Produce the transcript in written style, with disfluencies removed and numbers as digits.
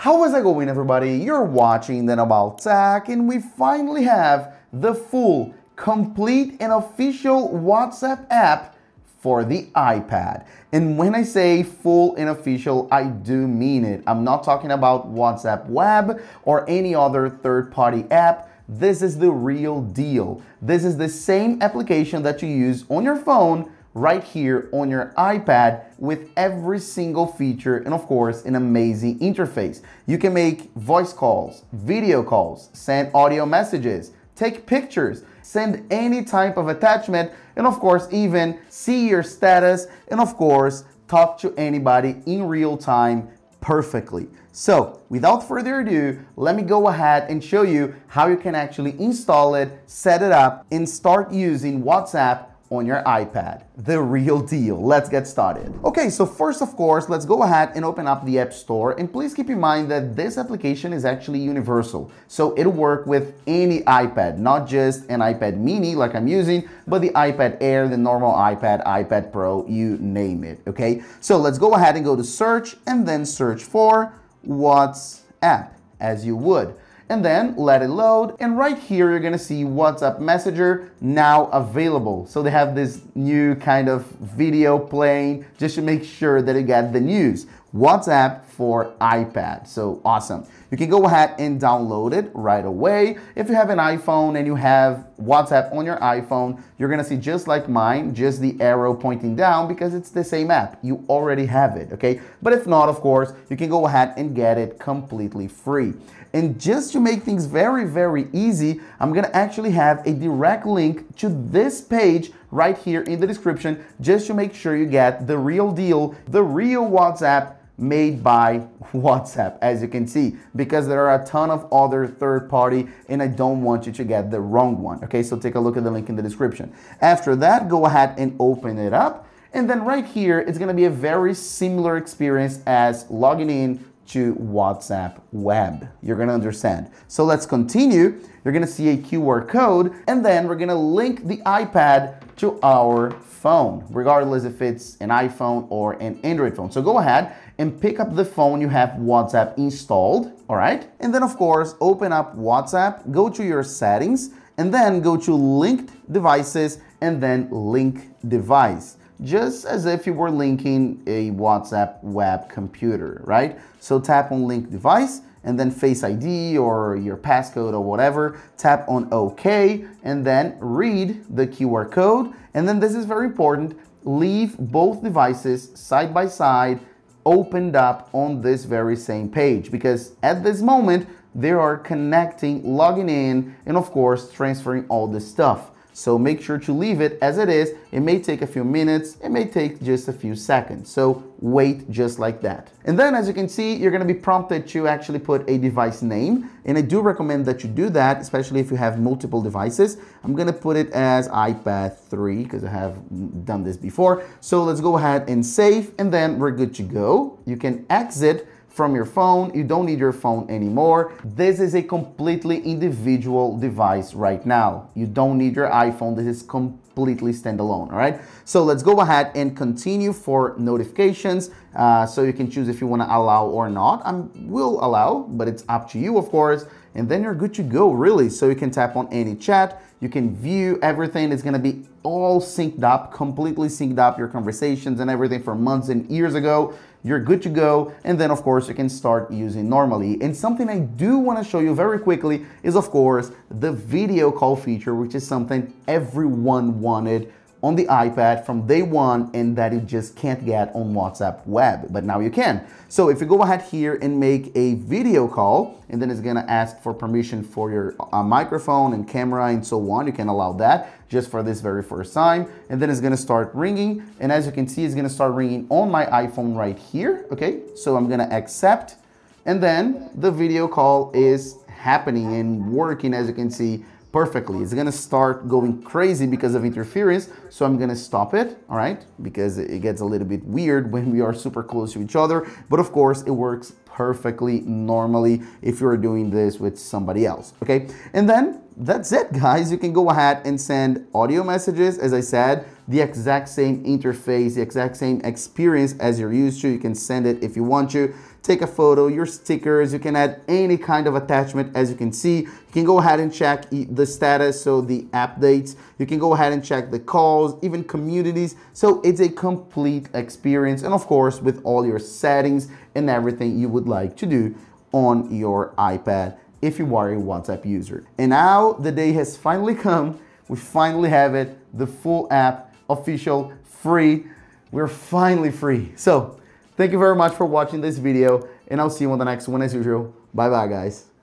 How is it going, everybody? You're watching Then About Tech, and we finally have the full, complete, and official WhatsApp app for the iPad. And when I say full and official, I do mean it. I'm not talking about WhatsApp Web or any other third-party app. This is the real deal. This is the same application that you use on your phone right here on your iPad, with every single feature and of course an amazing interface. You can make voice calls, video calls, send audio messages, take pictures, send any type of attachment, and of course even see your status, and of course talk to anybody in real time perfectly. So without further ado, let me go ahead and show you how you can actually install it, set it up, and start using WhatsApp on your iPad. The real deal. Let's get started. Okay, so first, of course, let's go ahead and open up the App Store, and please keep in mind that this application is actually universal. So it'll work with any iPad, not just an iPad mini like I'm using, but the iPad Air, the normal iPad, iPad Pro, you name it, okay? So let's go ahead and go to search and then search for WhatsApp as you would. And then let it load, and right here you're gonna see WhatsApp Messenger now available. So they have this new kind of video playing just to make sure that you get the news. WhatsApp for iPad, so awesome. You can go ahead and download it right away. If you have an iPhone and you have WhatsApp on your iPhone, you're gonna see just like mine, just the arrow pointing down, because it's the same app. You already have it, okay? But if not, of course, you can go ahead and get it completely free. And just to make things very, very easy, I'm gonna actually have a direct link to this page right here in the description, just to make sure you get the real deal, the real WhatsApp made by WhatsApp, as you can see, because there are a ton of other third party and I don't want you to get the wrong one, okay? So take a look at the link in the description. After that, go ahead and open it up, and then right here it's gonna be a very similar experience as logging in to WhatsApp Web. You're gonna understand. So let's continue. You're gonna see a QR code, and then we're gonna link the iPad to our phone, regardless if it's an iPhone or an Android phone. So go ahead and pick up the phone you have WhatsApp installed, all right? And then of course, open up WhatsApp, go to your settings, and then go to linked devices, and then link device, just as if you were linking a WhatsApp web computer, right? So tap on link device, and then Face ID or your passcode or whatever, tap on OK, and then read the QR code. And then this is very important, leave both devices side by side, opened up on this very same page, because at this moment, they are connecting, logging in, and of course, transferring all this stuff. So make sure to leave it as it is. It may take a few minutes, it may take just a few seconds. So wait just like that. And then as you can see, you're gonna be prompted to actually put a device name. And I do recommend that you do that, especially if you have multiple devices. I'm gonna put it as iPad 3, because I have done this before. So let's go ahead and save, and then we're good to go. You can exit from your phone. You don't need your phone anymore. This is a completely individual device right now. You don't need your iPhone. This is completely standalone, all right? So let's go ahead and continue for notifications. So you can choose if you wanna allow or not. I will allow, but it's up to you, of course. And then you're good to go, really. So you can tap on any chat. You can view everything. It's gonna be all synced up, completely synced up, your conversations and everything from months and years ago. You're good to go, and then of course you can start using normally. And something I do want to show you very quickly is of course the video call feature, which is something everyone wanted on the iPad from day one, and that you just can't get on WhatsApp Web, but now you can. So if you go ahead here and make a video call, and then it's gonna ask for permission for your microphone and camera and so on. You can allow that just for this very first time. And then it's gonna start ringing. And as you can see, it's gonna start ringing on my iPhone right here, okay? So I'm gonna accept. And then the video call is happening and working, as you can see, perfectly. It's gonna start going crazy because of interference, so I'm gonna stop it, all right? Because it gets a little bit weird when we are super close to each other, but of course it works perfectly normally if you're doing this with somebody else, okay? And then that's it, guys. You can go ahead and send audio messages, as I said, the exact same interface, the exact same experience as you're used to. You can send it if you want to. take a photo, your stickers, you can add any kind of attachment. As you can see, you can go ahead and check the status, so the updates, you can go ahead and check the calls, even communities. So it's a complete experience, and of course with all your settings and everything you would like to do on your iPad if you are a WhatsApp user. And now the day has finally come. We finally have it, the full app, official, free. We're finally free. So thank you very much for watching this video, and I'll see you on the next one as usual. Bye bye, guys.